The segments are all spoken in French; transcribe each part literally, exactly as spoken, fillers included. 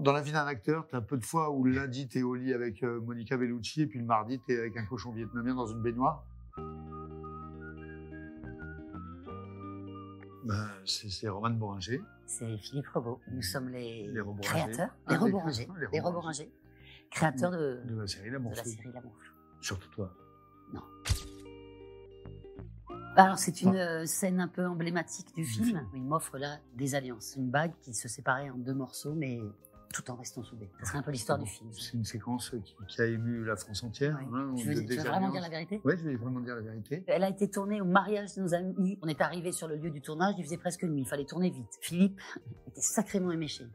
Dans la vie d'un acteur, tu as peu de fois où le lundi, tu es au lit avec euh, Monica Bellucci et puis le mardi, tu es avec un cochon vietnamien dans une baignoire. Ben, c'est Romane Bohringer. C'est Philippe Rebbot. Nous sommes les, les créateurs, ah, les Rebohringer, les Rebohringer, créateurs de, de la série L'Amour Flou. Surtout toi. Non. Alors, c'est une ah. scène un peu emblématique du, du film. film. Il m'offre là des alliances, une bague qui se séparait en deux morceaux, mais tout en restant soudés. C'est un peu l'histoire du film. C'est une séquence qui, qui a ému la France entière. Oui. Hein, tu veux, de, tu veux vraiment dire la vérité? Oui, je vais vraiment dire la vérité. Elle a été tournée au mariage de nos amis. On est arrivé sur le lieu du tournage, il faisait presque nuit, il fallait tourner vite. Philippe était sacrément éméché.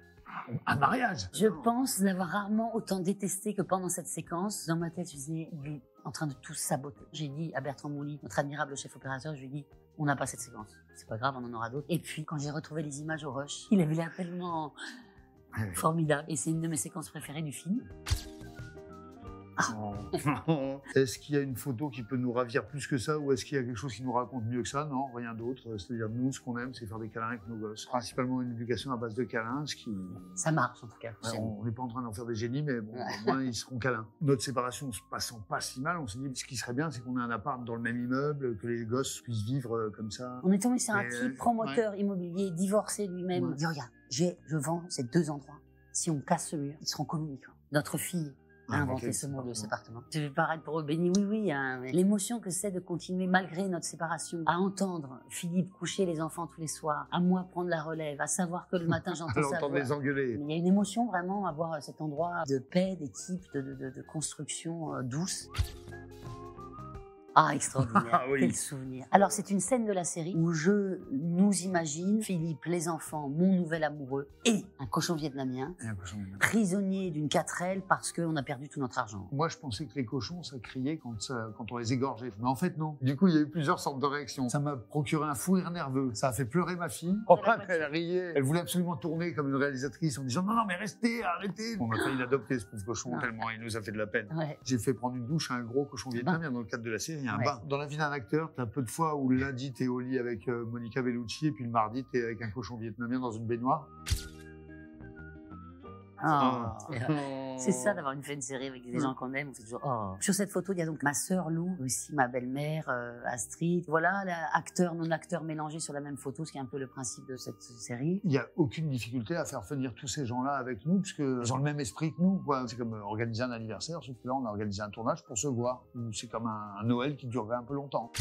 Un mariage? Je oh. pense l'avoir rarement autant détesté que pendant cette séquence. Dans ma tête, je disais, il est en train de tout saboter. J'ai dit à Bertrand Mouly, notre admirable chef opérateur, je lui ai dit, on n'a pas cette séquence. C'est pas grave, on en aura d'autres. Et puis, quand j'ai retrouvé les images au rush, il avait l'air tellement... formidable. Et c'est une de mes séquences préférées du film. Ah. Oh. Est-ce qu'il y a une photo qui peut nous ravir plus que ça, ou est-ce qu'il y a quelque chose qui nous raconte mieux que ça? Non, rien d'autre. C'est-à-dire, nous, ce qu'on aime, c'est faire des câlins avec nos gosses. Principalement une éducation à base de câlins, ce qui... Ça marche, en tout cas. Ouais, on n'est pas en train d'en faire des génies, mais bon, au moins, ils seront câlins. Notre séparation ne se passant pas si mal, on s'est dit, ce qui serait bien, c'est qu'on ait un appart dans le même immeuble, que les gosses puissent vivre comme ça. On est tombé sur un petit promoteur ouais. immobilier, divorcé lui-même. Il dit, regarde, je vends ces deux endroits. Si on casse ce mur, ils seront communicants. Notre fille... a inventé ce mot de sépartement. Je vais paraître pour eux béni, oui, oui. Hein. L'émotion que c'est de continuer, malgré notre séparation, à entendre Philippe coucher les enfants tous les soirs, à moi prendre la relève, à savoir que le matin j'entends ça. À l'entendre les engueuler. Il y a une émotion vraiment à voir cet endroit de paix, d'équipe, de, de, de, de construction euh, douce. Ah, extraordinaire, ah, oui. Quel souvenir. Alors, c'est une scène de la série où je nous imagine, Philippe, les enfants, mon nouvel amoureux et un cochon vietnamien, et un cochon vietnamien. prisonnier d'une quatrelle parce qu'on a perdu tout notre argent. Moi, je pensais que les cochons, ça criait quand, ça, quand on les égorgeait. Mais en fait, non. Du coup, il y a eu plusieurs sortes de réactions. Ça m'a procuré un fou rire nerveux. Ça a fait pleurer ma fille. Oh, elle riait. Elle voulait absolument tourner comme une réalisatrice en disant « Non, non, mais restez, arrêtez !» On a failli l'adopter, ce pauvre cochon, non. tellement il nous a fait de la peine. Ouais. J'ai fait prendre une douche à un gros cochon vietnamien dans le cadre de la série. Ouais. Dans la vie d'un acteur, tu as peu de fois où le lundi, tu es au lit avec euh, Monica Bellucci et puis le mardi, tu es avec un cochon vietnamien dans une baignoire. Ah, oh. oh. C'est ça d'avoir une fin de série avec des gens qu'on aime. On fait toujours, oh. Sur cette photo, il y a donc ma sœur Lou, aussi ma belle-mère euh, Astrid. Voilà, acteur, non-acteur mélangé sur la même photo, ce qui est un peu le principe de cette série. Il n'y a aucune difficulté à faire venir tous ces gens-là avec nous, parce qu'ils ont le même esprit que nous. C'est comme organiser un anniversaire, sauf que là, on a organisé un tournage pour se voir. C'est comme un, un Noël qui durerait un peu longtemps.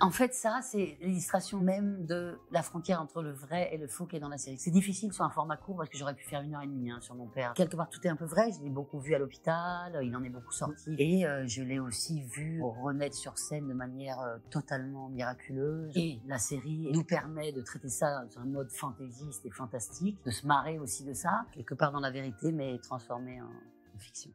En fait, ça, c'est l'illustration même de la frontière entre le vrai et le faux qui est dans la série. C'est difficile sur un format court parce que j'aurais pu faire une heure et demie hein, sur mon père. Quelque part, tout est un peu vrai. Je l'ai beaucoup vu à l'hôpital, il en est beaucoup sorti. Et euh, je l'ai aussi vu renaître sur scène de manière euh, totalement miraculeuse. Et la série nous permet de traiter ça dans un mode fantaisiste et fantastique, de se marrer aussi de ça, quelque part dans la vérité, mais transformé en, en fiction.